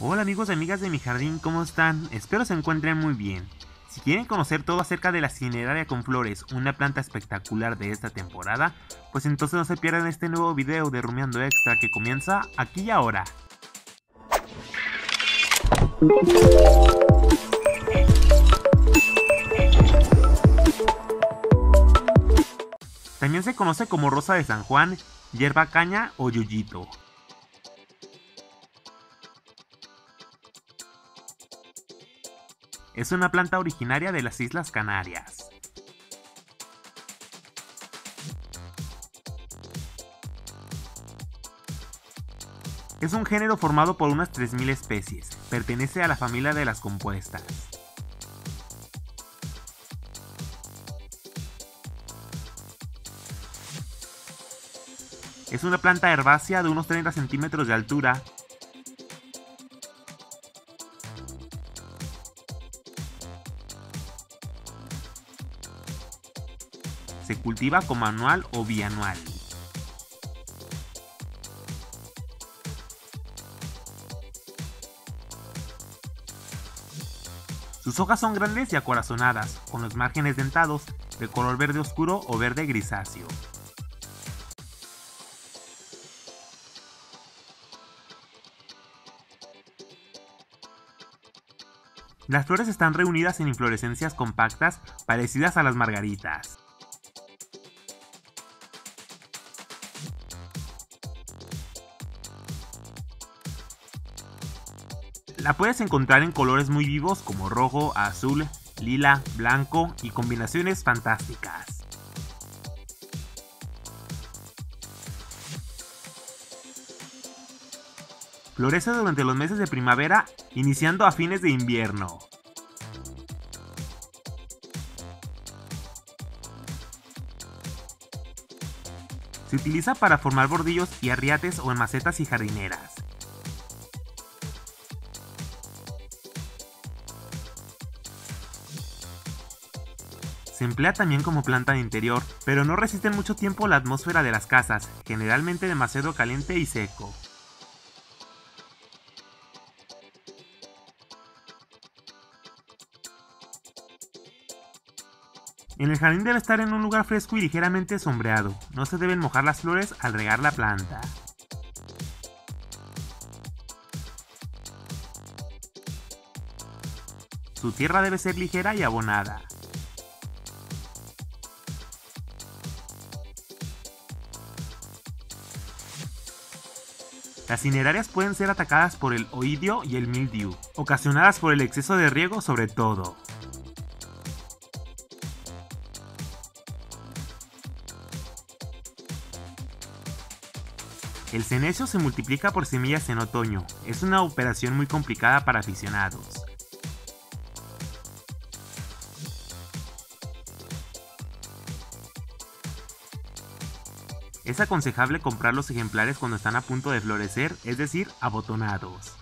Hola amigos y amigas de Mi Jardín, ¿cómo están? Espero se encuentren muy bien. Si quieren conocer todo acerca de la Cineraria con flores, una planta espectacular de esta temporada, pues entonces no se pierdan este nuevo video de Rumeando Extra que comienza aquí y ahora. También se conoce como rosa de San Juan, hierba caña o yuyito. Es una planta originaria de las Islas Canarias. Es un género formado por unas 3000 especies, pertenece a la familia de las compuestas. Es una planta herbácea de unos 30 centímetros de altura. Se cultiva como anual o bianual. Sus hojas son grandes y acorazonadas, con los márgenes dentados, de color verde oscuro o verde grisáceo. Las flores están reunidas en inflorescencias compactas parecidas a las margaritas. La puedes encontrar en colores muy vivos como rojo, azul, lila, blanco y combinaciones fantásticas. Florece durante los meses de primavera, iniciando a fines de invierno. Se utiliza para formar bordillos y arriates o en macetas y jardineras. Se emplea también como planta de interior, pero no resisten mucho tiempo la atmósfera de las casas, generalmente demasiado caliente y seco. En el jardín debe estar en un lugar fresco y ligeramente sombreado. No se deben mojar las flores al regar la planta. Su tierra debe ser ligera y abonada. Las cinerarias pueden ser atacadas por el oidio y el mildiu, ocasionadas por el exceso de riego sobre todo. El senecio se multiplica por semillas en otoño, es una operación muy complicada para aficionados. Es aconsejable comprar los ejemplares cuando están a punto de florecer, es decir, abotonados.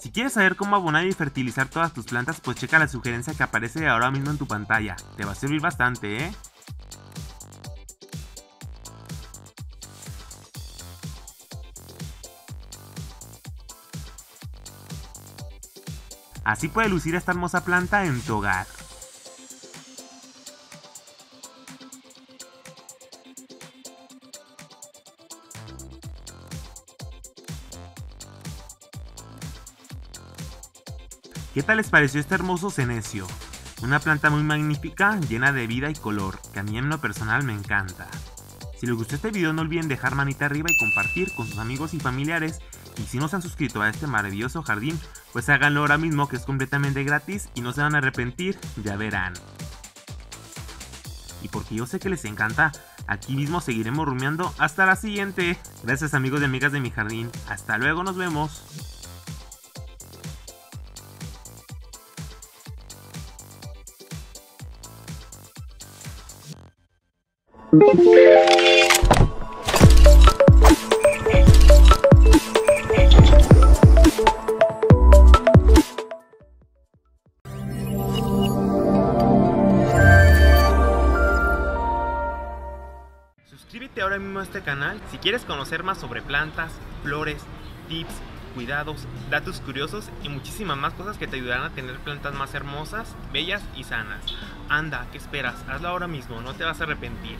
Si quieres saber cómo abonar y fertilizar todas tus plantas, pues checa la sugerencia que aparece ahora mismo en tu pantalla. Te va a servir bastante, ¿eh? Así puede lucir esta hermosa planta en tu hogar. ¿Qué tal les pareció este hermoso senecio? Una planta muy magnífica, llena de vida y color, que a mí en lo personal me encanta. Si les gustó este video no olviden dejar manita arriba y compartir con sus amigos y familiares. Y si no se han suscrito a este maravilloso jardín, pues háganlo ahora mismo que es completamente gratis y no se van a arrepentir, ya verán. Y porque yo sé que les encanta, aquí mismo seguiremos rumeando hasta la siguiente. Gracias amigos y amigas de Mi Jardín, hasta luego, nos vemos. suscribirte ahora mismo a este canal si quieres conocer más sobre plantas, flores, tips, cuidados, datos curiosos y muchísimas más cosas que te ayudarán a tener plantas más hermosas, bellas y sanas. Anda, ¿qué esperas? Hazlo ahora mismo, no te vas a arrepentir.